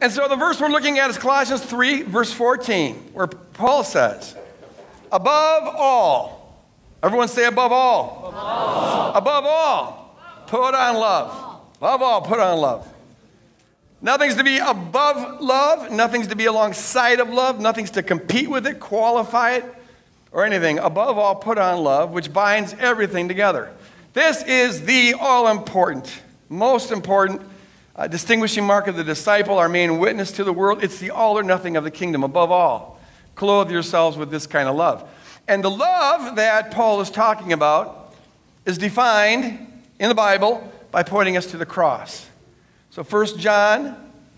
And so the verse we're looking at is Colossians 3, verse 14, where Paul says, above all, everyone say above all. Above all. Above all, put on love. Above all, put on love. Nothing's to be above love. Nothing's to be alongside of love. Nothing's to compete with it, qualify it, or anything. Above all, put on love, which binds everything together. This is the all-important, most important distinguishing mark of the disciple, our main witness to the world. It's the all or nothing of the kingdom. Above all, clothe yourselves with this kind of love. And the love that Paul is talking about is defined in the Bible by pointing us to the cross. So 1 John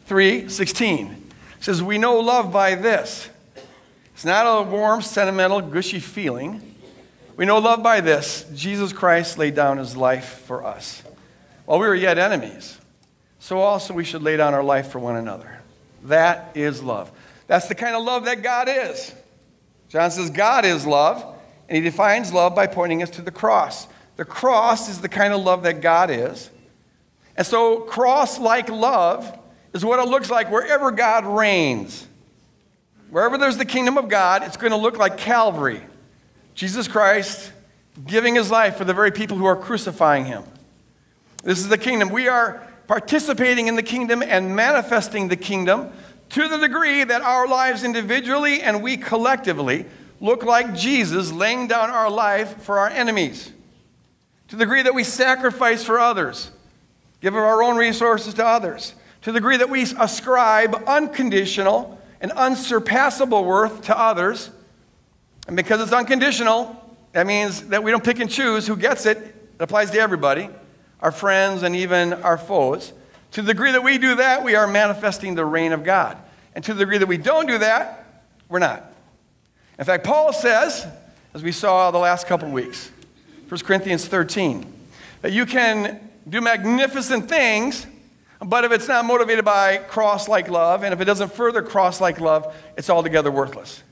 3:16 says, we know love by this. It's not a warm, sentimental, gushy feeling. We know love by this. Jesus Christ laid down his life for us. While we were yet enemies, so also we should lay down our life for one another. That is love. That's the kind of love that God is. John says God is love, and he defines love by pointing us to the cross. The cross is the kind of love that God is. And so cross-like love is what it looks like wherever God reigns. Wherever there's the kingdom of God, it's going to look like Calvary. Jesus Christ giving his life for the very people who are crucifying him. This is the kingdom. We are participating in the kingdom and manifesting the kingdom to the degree that our lives individually and we collectively look like Jesus laying down our life for our enemies. To the degree that we sacrifice for others. Give of our own resources to others. To the degree that we ascribe unconditional and unsurpassable worth to others. And because it's unconditional, that means that we don't pick and choose who gets it. It applies to everybody, our friends and even our foes. To the degree that we do that, we are manifesting the reign of God. And to the degree that we don't do that, we're not. In fact, Paul says, as we saw the last couple weeks, 1 Corinthians 13, that you can do magnificent things, but if it's not motivated by cross-like love, and if it doesn't further cross-like love, it's altogether worthless.